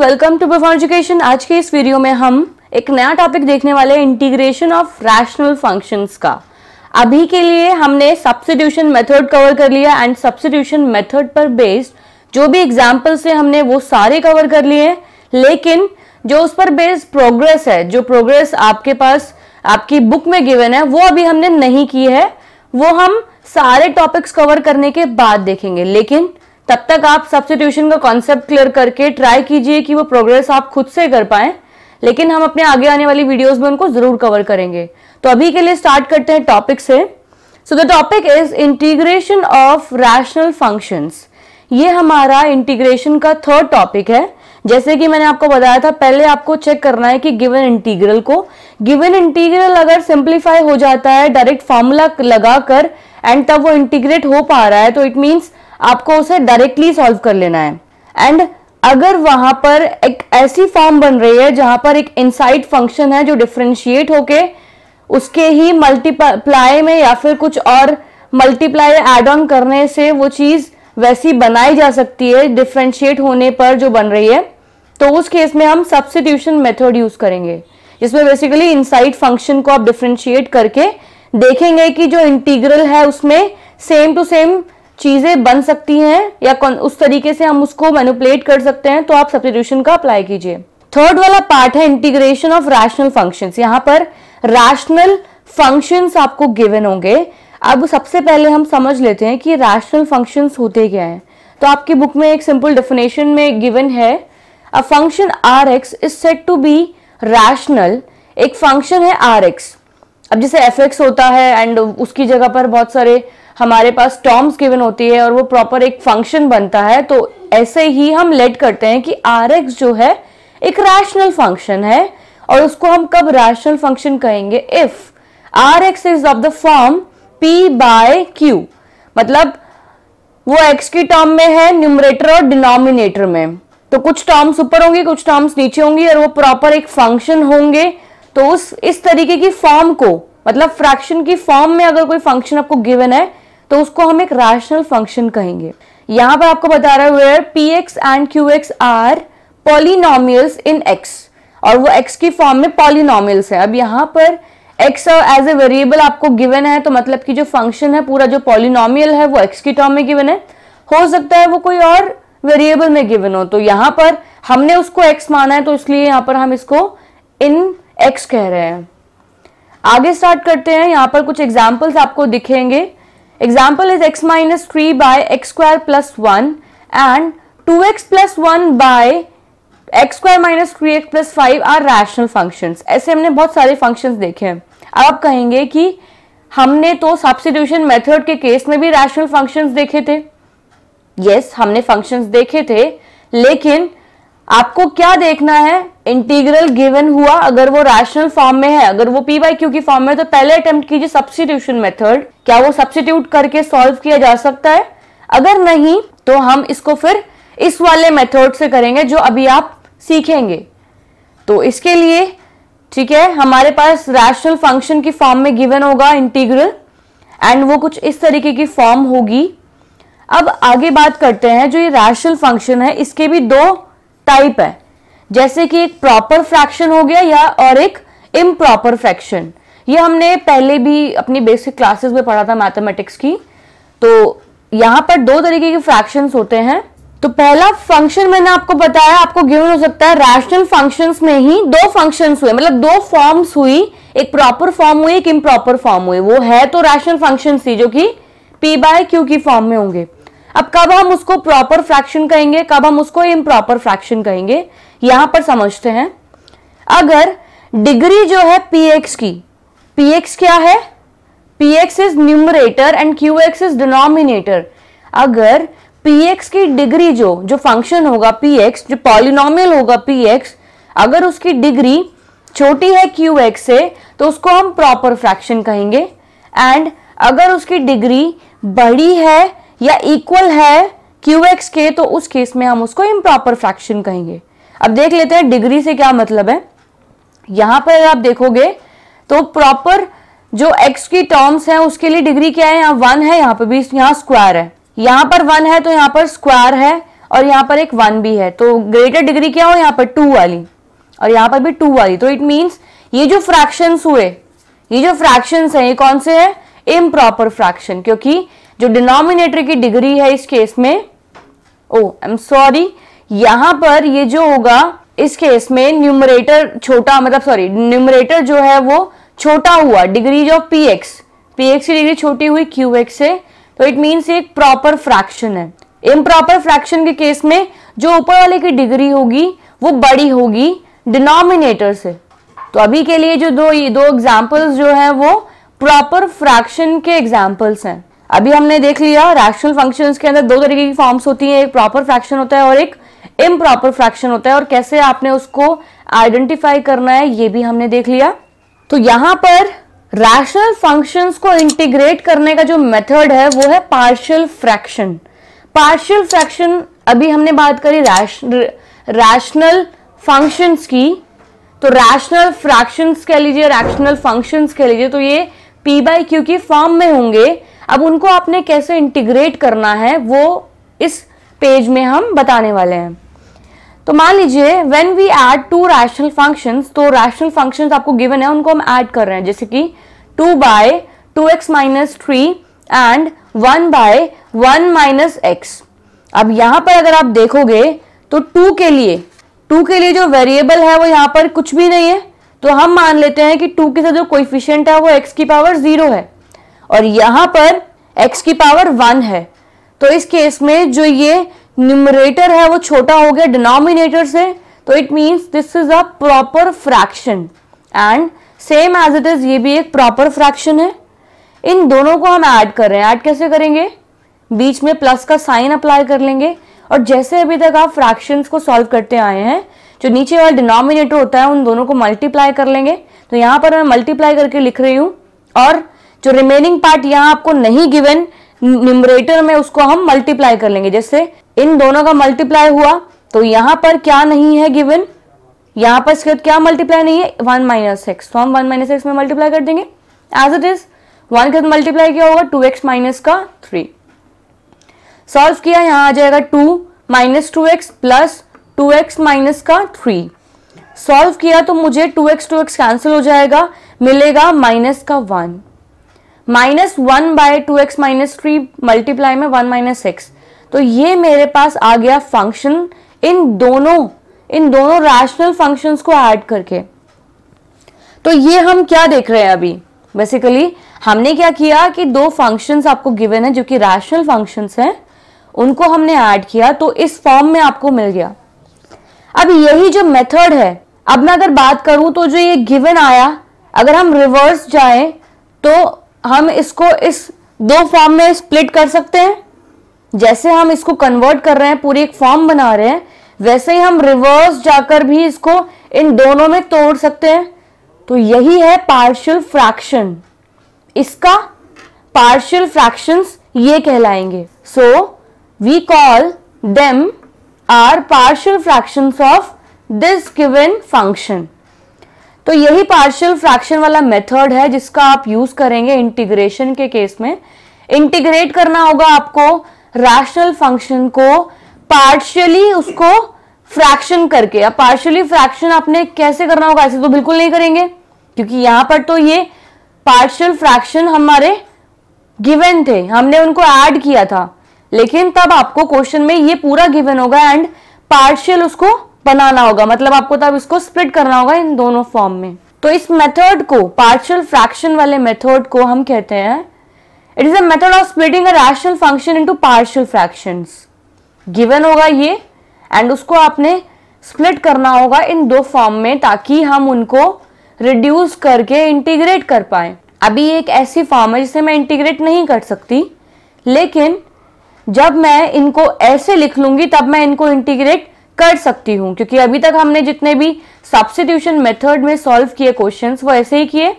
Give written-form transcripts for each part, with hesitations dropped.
Welcome to profound education. आज के इस वीडियो में हम एक नया टॉपिक देखने वाले हैं, इंटीग्रेशन ऑफ रैशनल फंक्शंस का। अभी के लिए हमने सब्स्टिट्यूशन मेथड कवर कर लिया एंड सब्स्टिट्यूशन मेथड पर बेस्ड जो भी एग्जांपल्स है हमने वो सारे कवर कर लिए हैं, लेकिन जो उस पर बेस्ड प्रोग्रेस है, जो प्रोग्रेस आपके पास आपकी बुक में गिवन है वो अभी हमने नहीं की है। वो हम सारे टॉपिक्स कवर करने के बाद देखेंगे, लेकिन तब तक आप सब्स्टिट्यूशन का कॉन्सेप्ट क्लियर करके ट्राई कीजिए कि वो प्रोग्रेस आप खुद से कर पाएं, लेकिन हम अपने आगे आने वाली वीडियोस में उनको जरूर कवर करेंगे। तो अभी के लिए स्टार्ट करते हैं टॉपिक से। So the topic is integration of rational functions. ये हमारा इंटीग्रेशन का थर्ड टॉपिक है। जैसे कि मैंने आपको बताया था, पहले आपको चेक करना है कि गिवन इंटीग्रल अगर सिंप्लीफाई हो जाता है डायरेक्ट फॉर्मूला लगाकर एंड तब वो इंटीग्रेट हो पा रहा है तो इट मीन्स आपको उसे डायरेक्टली सॉल्व कर लेना है। एंड अगर वहां पर एक ऐसी फॉर्म बन रही है जहां पर एक इनसाइड फंक्शन है जो डिफ्रेंशिएट होके उसके ही मल्टीप्लाई में या फिर कुछ और मल्टीप्लाई एड ऑन करने से वो चीज वैसी बनाई जा सकती है डिफ्रेंशिएट होने पर जो बन रही है, तो उस केस में हम सब्स्टिट्यूशन मेथड यूज करेंगे, जिसमें बेसिकली इनसाइड फंक्शन को आप डिफ्रेंशिएट करके देखेंगे कि जो इंटीग्रल है उसमें सेम टू सेम चीजें बन सकती हैं या उस तरीके से हम उसको मैनिपुलेट कर सकते हैं। तो आप सब्स्टिट्यूशन का अप्लाई कीजिए। थर्ड वाला पार्ट है इंटीग्रेशन ऑफ रैशनल फंक्शंस। यहाँ पर रैशनल फंक्शंस आपको गिवन होंगे। अब सबसे पहले हम समझ लेते हैं कि रैशनल फंक्शंस होते क्या हैं। तो आपकी बुक में एक सिंपल डेफिनेशन में गिवन है, a function R X is said to be rational. एक फंक्शन है आर एक्स। अब जैसे एफ एक्स होता है एंड उसकी जगह पर बहुत सारे हमारे पास टर्म्स गिवन होती है और वो प्रॉपर एक फंक्शन बनता है, तो ऐसे ही हम लेट करते हैं कि आर एक्स जो है एक रैशनल फंक्शन है। और उसको हम कब रैशनल फंक्शन कहेंगे? If R X is of the form P by Q. मतलब वो एक्स की टर्म में है न्यूमरेटर और डिनोमिनेटर में, तो कुछ टर्म्स ऊपर होंगी कुछ टर्म्स नीचे होंगी और वो प्रॉपर एक फंक्शन होंगे। तो उस इस तरीके की फॉर्म को, मतलब फ्रैक्शन की फॉर्म में अगर कोई फंक्शन आपको गिवन है तो उसको हम एक रैशनल फंक्शन कहेंगे। यहां पर आपको बता रहा है where P X and Q X are polynomials in X, और वो एक्स की फॉर्म में पॉलिनोमियल्स है। अब यहाँ पर एक्स एज ए वेरिएबल आपको गिवन है, तो मतलब कि जो फंक्शन है पूरा जो पॉलिनोमियल है वो एक्स की टर्म में गिवन है। हो सकता है वो कोई और वेरिएबल में गिवन हो, तो यहाँ पर हमने उसको एक्स माना है तो इसलिए यहाँ पर हम इसको इन एक्स कह रहे हैं। आगे स्टार्ट करते हैं। यहाँ पर कुछ एग्जाम्पल्स आपको दिखेंगे। Example is X minus 3 by X square plus 1 and 2x plus 1 by X square minus 3x plus 5 are rational functions. ऐसे हमने बहुत सारे फंक्शंस देखे हैं। अब आप कहेंगे कि हमने तो सब्स्टिट्यूशन मेथड के केस में भी रैशनल फंक्शंस देखे थे। यस, हमने फंक्शंस देखे थे, लेकिन आपको क्या देखना है? इंटीग्रल गिवन हुआ, अगर वो रैशनल फॉर्म में है, अगर वो पी बाई क्यू की फॉर्म में है, तो पहले अटेम्प्ट कीजिए सब्स्टिट्यूशन मेथड, क्या वो सब्स्टिट्यूट करके सॉल्व किया जा सकता है। अगर नहीं तो हम इसको फिर इस वाले मेथड से करेंगे जो अभी आप सीखेंगे। तो इसके लिए ठीक है, हमारे पास रैशनल फंक्शन की फॉर्म में गिवन होगा इंटीग्रल एंड वो कुछ इस तरीके की फॉर्म होगी। अब आगे बात करते हैं, जो ये रैशनल फंक्शन है इसके भी दो टाइप है, जैसे कि एक प्रॉपर फ्रैक्शन हो गया या और एक इम्प्रॉपर फ्रैक्शन। ये हमने पहले भी अपनी बेसिक क्लासेस में पढ़ा था मैथमेटिक्स की। तो यहाँ पर दो तरीके के फ्रैक्शंस होते हैं। तो पहला फंक्शन मैंने आपको बताया आपको गिवन हो सकता है, रैशनल फंक्शंस में ही दो फंक्शंस हुए, मतलब दो फॉर्म्स हुई, एक प्रॉपर फॉर्म हुई एक इम्प्रॉपर फॉर्म हुई। वो है तो रैशनल फंक्शन थी जो कि पी बाय क्यू की फॉर्म में होंगे। अब कब हम उसको प्रॉपर फ्रैक्शन कहेंगे, कब हम उसको इम्प्रॉपर फ्रैक्शन कहेंगे, यहां पर समझते हैं। अगर डिग्री जो है px की, px क्या है? px is numerator and qx is denominator. अगर px की डिग्री जो फंक्शन होगा px, जो पॉलिनोमियल होगा px, अगर उसकी डिग्री छोटी है qx से तो उसको हम प्रॉपर फ्रैक्शन कहेंगे। एंड अगर उसकी डिग्री बड़ी है या इक्वल है qx के तो उस केस में हम उसको इम्प्रॉपर फ्रैक्शन कहेंगे। अब देख लेते हैं डिग्री से क्या मतलब है। यहां पर आप देखोगे तो प्रॉपर जो x की टर्म्स हैं उसके लिए डिग्री क्या है? यहाँ 1 है, यहाँ पर 20, यहाँ स्क्वायर है, यहाँ पर 1 है तो यहाँ पर स्क्वायर है। और यहाँ पर एक 1 भी है, तो ग्रेटर डिग्री क्या हो यहाँ पर 2 वाली और यहाँ पर भी 2 वाली। तो इट मीन्स ये जो फ्रैक्शंस हुए, ये जो फ्रैक्शंस हैं ये कौन से हैं? इम्प्रॉपर फ्रैक्शन, क्योंकि जो डिनोमिनेटर की डिग्री है इस केस में, ओ आई एम सॉरी, यहाँ पर ये जो होगा इस केस में न्यूमरेटर छोटा, मतलब सॉरी न्यूमरेटर जो है वो छोटा हुआ, डिग्री जो पी एक्स की डिग्री छोटी हुई क्यू एक्स से, तो इट मीन्स ये एक प्रॉपर फ्रैक्शन है। इम्प्रॉपर फ्रैक्शन के केस में जो ऊपर वाले की डिग्री होगी वो बड़ी होगी डिनोमिनेटर से। तो अभी के लिए जो दो एग्जाम्पल्स जो हैं वो प्रॉपर फ्रैक्शन के एग्जाम्पल्स हैं। अभी हमने देख लिया रैशनल फंक्शंस के अंदर दो तरीके की फॉर्म्स होती हैं, एक प्रॉपर फ्रैक्शन होता है और एक इम्प्रॉपर फ्रैक्शन होता है, और कैसे आपने उसको आइडेंटिफाई करना है ये भी हमने देख लिया। तो यहाँ पर रैशनल फंक्शंस को इंटीग्रेट करने का जो मेथड है वो है पार्शियल फ्रैक्शन। पार्शियल फ्रैक्शन, अभी हमने बात करी रैशनल फंक्शंस की, तो रैशनल फ्रैक्शंस कह लीजिए, रैशनल फंक्शंस कह लीजिए, तो ये p बाई क्यू की फॉर्म में होंगे। अब उनको आपने कैसे इंटीग्रेट करना है वो इस पेज में हम बताने वाले हैं। तो मान लीजिए when we add two rational functions, तो रैशनल फंक्शंस आपको गिवन है उनको हम ऐड कर रहे हैं, जैसे कि 2/2x-3 एंड 1/1-x। अब यहाँ पर अगर आप देखोगे तो 2 के लिए जो वेरिएबल है वो यहाँ पर कुछ भी नहीं है, तो हम मान लेते हैं कि 2 के साथ जो कोएफिशिएंट है वो x की पावर 0 है और यहाँ पर x की पावर 1 है। तो इस केस में जो ये न्यूमरेटर है वो छोटा हो गया डिनोमिनेटर से, तो it means this is a proper fraction and same as it is ये भी एक प्रॉपर फ्रैक्शन है। इन दोनों को हम ऐड कर रहे हैं। ऐड कैसे करेंगे? बीच में प्लस का साइन अप्लाई कर लेंगे, और जैसे अभी तक आप फ्रैक्शंस को सॉल्व करते आए हैं जो नीचे वाला डिनोमिनेटर होता है उन दोनों को मल्टीप्लाई कर लेंगे। तो यहाँ पर मैं मल्टीप्लाई करके लिख रही हूँ, और जो रिमेनिंग पार्ट यहाँ आपको नहीं गिवन न्यूमरेटर में उसको हम मल्टीप्लाई कर लेंगे। जैसे इन दोनों का मल्टीप्लाई हुआ, तो यहाँ पर क्या नहीं है गिवन, यहाँ पर इसके क्या मल्टीप्लाई नहीं है 1-x, तो हम 1-x में मल्टीप्लाई कर देंगे। एज इट इज 1 के साथ मल्टीप्लाई क्या होगा 2x-3। सॉल्व किया, यहाँ आ जाएगा 2 - 2x + 2x - 3। सॉल्व किया तो मुझे 2x कैंसिल हो जाएगा, मिलेगा -1 -1/2x-3 मल्टीप्लाई में 1-x। तो ये मेरे पास आ गया फंक्शन इन दोनों रैशनल फंक्शंस को ऐड करके। तो ये हम क्या देख रहे हैं अभी, बेसिकली हमने क्या किया कि दो फंक्शंस आपको गिवन है जो कि रैशनल फंक्शंस हैं, उनको हमने ऐड किया तो इस फॉर्म में आपको मिल गया। अब यही जो मेथड है, अब मैं अगर बात करूं तो जो ये गिवन आया, अगर हम रिवर्स जाएं तो हम इसको इस दो फॉर्म में स्प्लिट कर सकते हैं। जैसे हम इसको कन्वर्ट कर रहे हैं, पूरी एक फॉर्म बना रहे हैं, वैसे ही हम रिवर्स जाकर भी इसको इन दोनों में तोड़ सकते हैं। तो यही है पार्शियल फ्रैक्शन, इसका पार्शियल फ्रैक्शंस ये कहलाएंगे। So we call them are partial fractions of this given function. तो यही पार्शियल फ्रैक्शन वाला मेथड है जिसका आप यूज करेंगे इंटीग्रेशन के केस में। इंटीग्रेट करना होगा आपको रैशनल फंक्शन को पार्शियली उसको फ्रैक्शन करके। अब पार्शियली फ्रैक्शन आपने कैसे करना होगा, ऐसे तो बिल्कुल नहीं करेंगे क्योंकि यहाँ पर तो ये पार्शियल फ्रैक्शन हमारे गिवन थे, हमने उनको ऐड किया था, लेकिन तब आपको क्वेश्चन में ये पूरा गिवन होगा एंड पार्शियल उसको बनाना होगा, मतलब आपको तब इसको स्प्लिट करना होगा इन दोनों फॉर्म में। तो इस मेथड को, पार्शियल फ्रैक्शन वाले मेथड को हम कहते हैं it is a method of splitting a rational function into partial fractions. Given होगा ये एंड उसको आपने स्प्लिट करना होगा इन दो फॉर्म में ताकि हम उनको रिड्यूस करके इंटीग्रेट कर पाए। अभी एक ऐसी फॉर्म है जिसे मैं इंटीग्रेट नहीं कर सकती, लेकिन जब मैं इनको ऐसे लिख लूँगी तब मैं इनको इंटीग्रेट कर सकती हूँ, क्योंकि अभी तक हमने जितने भी सब्स्टिट्यूशन मेथड में सॉल्व किए क्वेश्चंस वो ऐसे ही किए।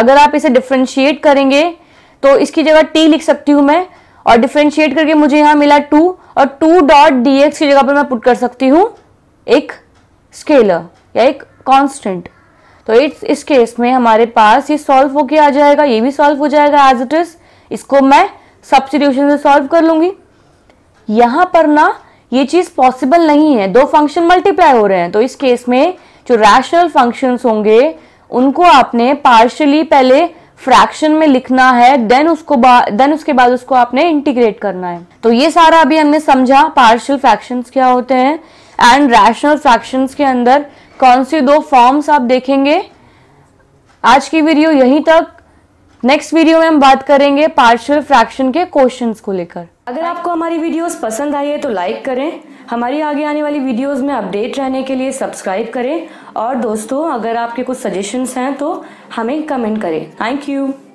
अगर आप इसे डिफ्रेंशिएट करेंगे तो इसकी जगह t लिख सकती हूँ मैं, और डिफ्रेंशिएट करके मुझे यहाँ मिला 2, और 2.dx की जगह पर मैं पुट कर सकती हूँ एक स्केलर या एक कांस्टेंट। तो इस केस में हमारे पास ये सॉल्व होके आ जाएगा, ये भी सॉल्व हो जाएगा एज इट इज। इसको मैं सब्स्टिट्यूशन से सॉल्व कर लूँगी। यहाँ पर ना ये चीज़ पॉसिबल नहीं है। दो फंक्शन मल्टीप्लाई हो रहे हैं तो इस केस में जो रैशनल फंक्शंस होंगे उनको आपने पार्शियली पहले फ्रैक्शन में लिखना है, देन उसके बाद उसको आपने इंटीग्रेट करना है। तो ये सारा अभी हमने समझा पार्शियल फ्रैक्शंस क्या होते हैं एंड रैशनल फ्रैक्शंस के अंदर कौन सी दो फॉर्म्स आप देखेंगे। आज की वीडियो यहीं तक, नेक्स्ट वीडियो में हम बात करेंगे पार्शियल फ्रैक्शन के क्वेश्चंस को लेकर। अगर आपको हमारी वीडियोस पसंद आई है तो लाइक करें, हमारी आगे आने वाली वीडियोस में अपडेट रहने के लिए सब्सक्राइब करें और दोस्तों अगर आपके कुछ सजेशंस हैं तो हमें कमेंट करें। Thank you.